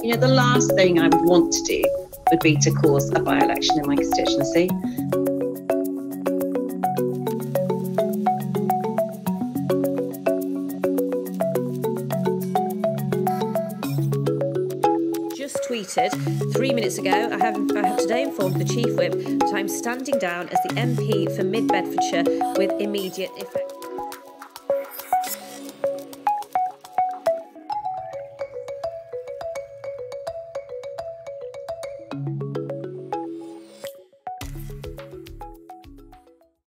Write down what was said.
You know, the last thing I would want to do would be to cause a by-election in my constituency. Just tweeted 3 minutes ago, I have today informed the Chief Whip that I'm standing down as the MP for Mid Bedfordshire with immediate effect.